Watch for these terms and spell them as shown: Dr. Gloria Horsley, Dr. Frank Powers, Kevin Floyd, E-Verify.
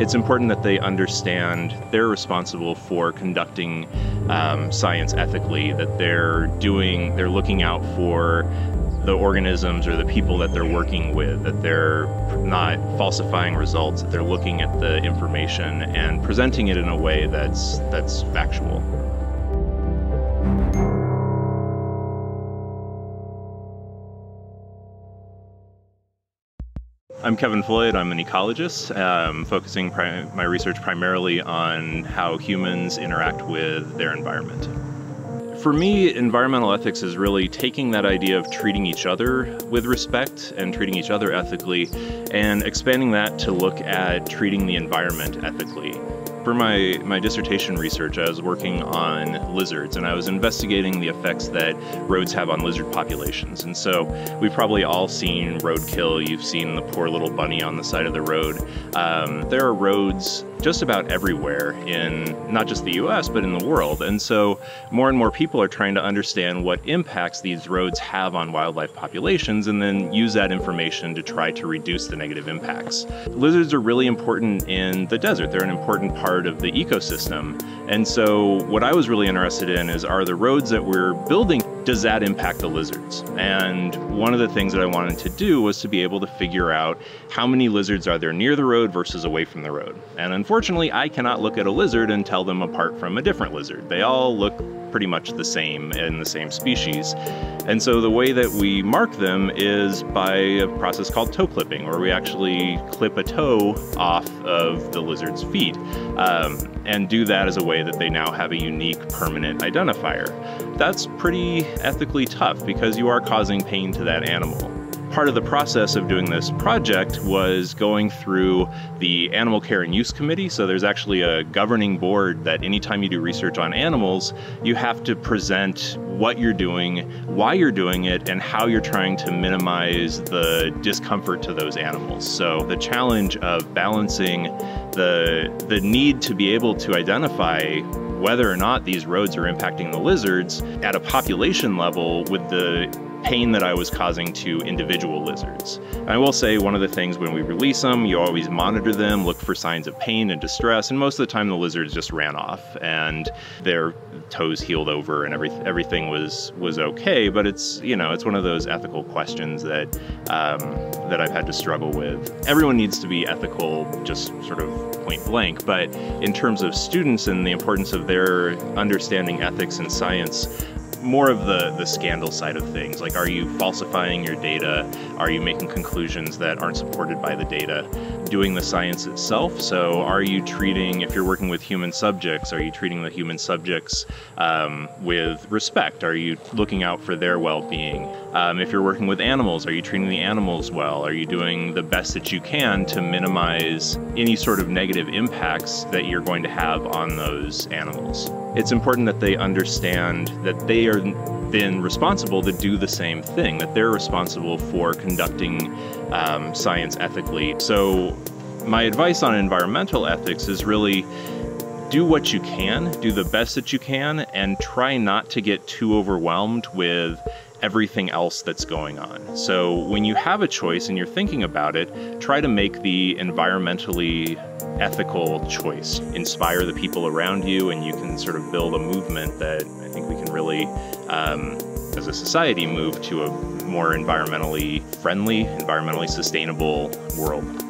it's important that they understand they're responsible for conducting science ethically, that they're looking out for the organisms or the people that they're working with, that they're not falsifying results, that they're looking at the information and presenting it in a way that's factual. I'm Kevin Floyd. I'm an ecologist, focusing my research primarily on how humans interact with their environment. For me, environmental ethics is really taking that idea of treating each other with respect and treating each other ethically and expanding that to look at treating the environment ethically. For my dissertation research, I was working on lizards, and I was investigating the effects that roads have on lizard populations. And so we've probably all seen roadkill. You've seen the poor little bunny on the side of the road. There are roads just about everywhere in not just the US, but in the world. And so more and more people are trying to understand what impacts these roads have on wildlife populations and then use that information to try to reduce the negative impacts. Lizards are really important in the desert. They're an important part of the ecosystem. And so what I was really interested in is, are the roads that we're building, does that impact the lizards? And one of the things that I wanted to do was to be able to figure out how many lizards are there near the road versus away from the road. And unfortunately, I cannot look at a lizard and tell them apart from a different lizard. They all look pretty much the same in the same species. And so the way that we mark them is by a process called toe clipping, where we actually clip a toe off of the lizard's feet and do that as a way that they now have a unique permanent identifier. That's pretty ethically tough because you are causing pain to that animal. Part of the process of doing this project was going through the Animal Care and Use Committee. So there's actually a governing board that anytime you do research on animals, you have to present what you're doing, why you're doing it, and how you're trying to minimize the discomfort to those animals. So the challenge of balancing the need to be able to identify whether or not these roads are impacting the lizards at a population level with the pain that I was causing to individual lizards. And I will say one of the things when we release them, you always monitor them, look for signs of pain and distress, and most of the time the lizards just ran off and their toes healed over and everything was okay. But it's, you know, it's one of those ethical questions that that I've had to struggle with. Everyone needs to be ethical, just sort of point blank, but in terms of students and the importance of their understanding ethics and science, more of the scandal side of things, like, are you falsifying your data? Are you making conclusions that aren't supported by the data? Doing the science itself, so are you treating, if you're working with human subjects, are you treating the human subjects with respect? Are you looking out for their well-being? If you're working with animals, are you treating the animals well? Are you doing the best that you can to minimize any sort of negative impacts that you're going to have on those animals? It's important that they understand that they are then responsible to do the same thing, that they're responsible for conducting science ethically. So my advice on environmental ethics is really do what you can, do the best that you can, and try not to get too overwhelmed with everything else that's going on. So when you have a choice and you're thinking about it, try to make the environmentally ethical choice. Inspire the people around you, and you can sort of build a movement that I think we can really, as a society, move to a more environmentally friendly, environmentally sustainable world.